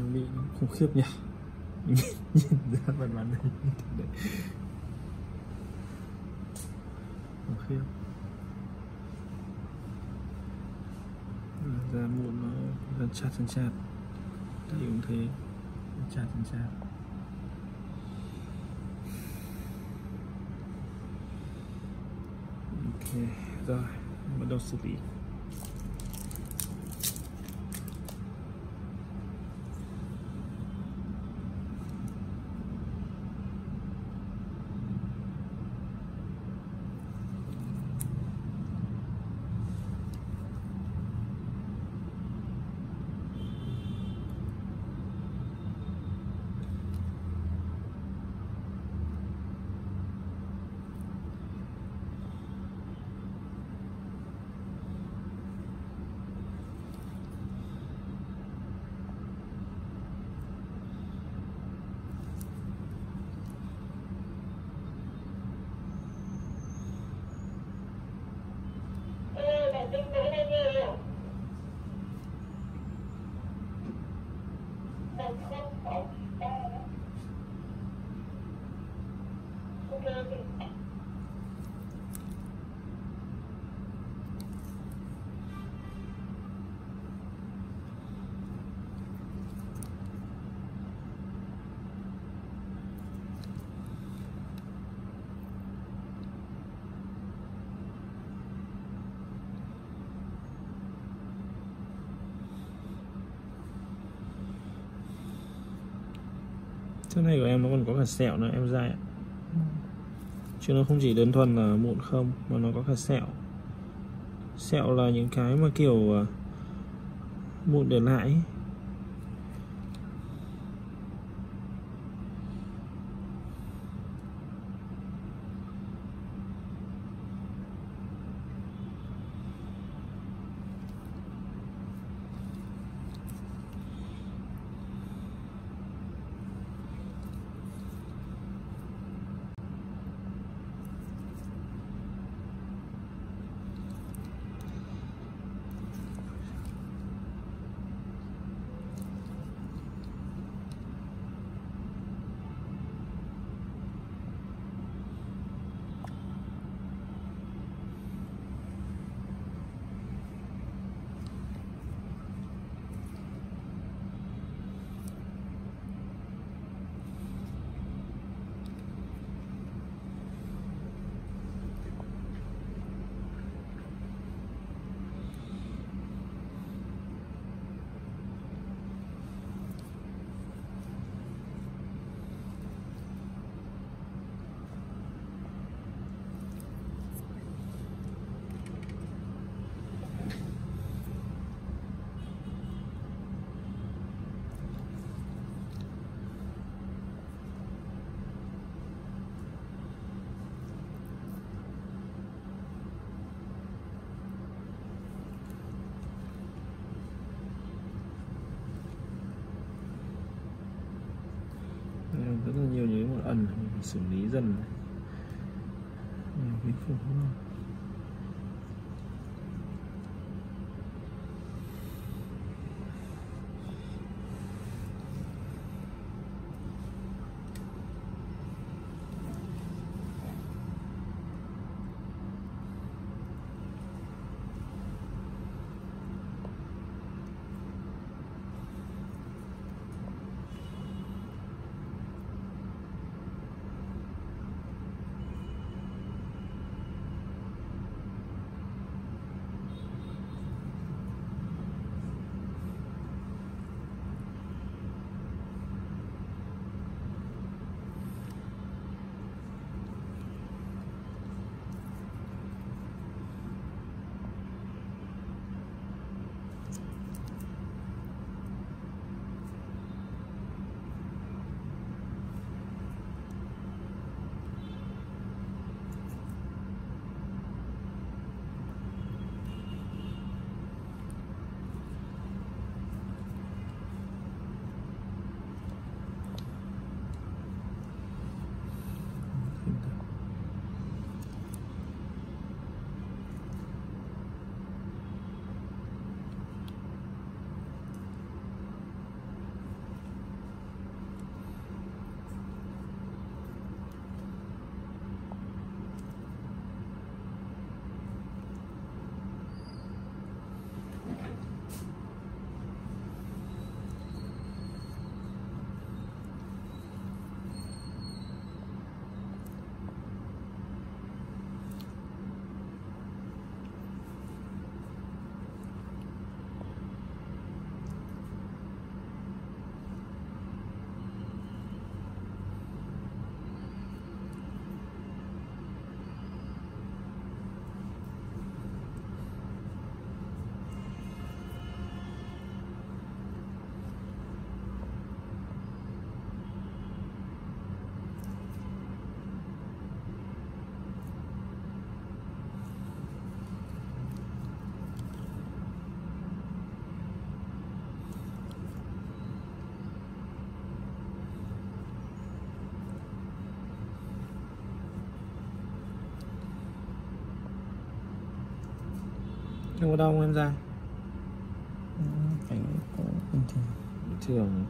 em đi nó khủng khiếp nhỉ. Nhìn ra màn hình như thế đấy. Khủng khiếp. Ra muộn nó ra chát chân chát. Đây cũng thế. Chát chân chát. Ok, rồi, bắt đầu xử lý. Chỗ này của em nó còn có cả sẹo nữa em dai ạ. Chứ nó không chỉ đơn thuần là mụn không, mà nó có cả sẹo. Sẹo là những cái mà kiểu mụn để lại ấy. Rất là nhiều những một ẩn mình phải xử lý dần này. Mình phải phục luôn. Đâu có đau không em Giang? Cảnh bình thường. Bình thường.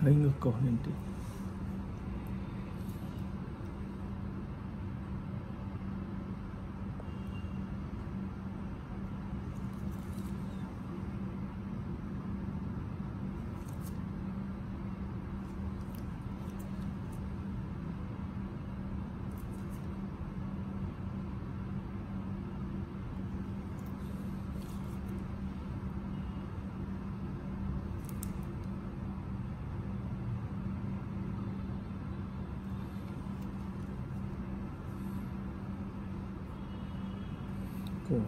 Thấy ngược cổ lên tí. Cool.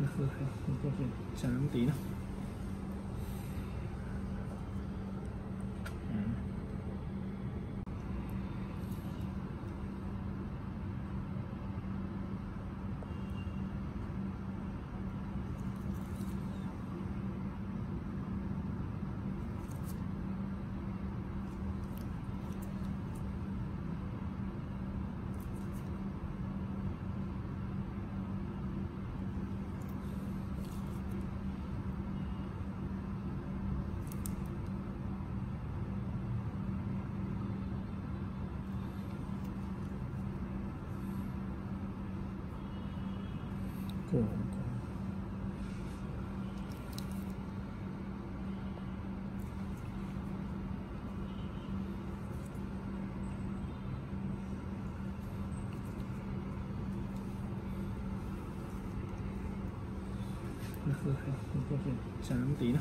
Nó hơi chán tí nào. Cool. Nó hơi chán tí nào.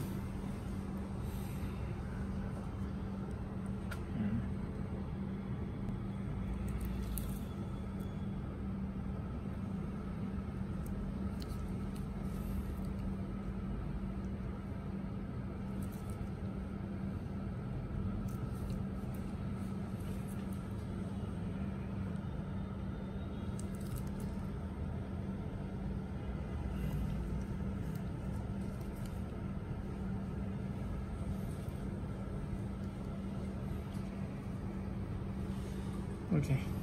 Okay.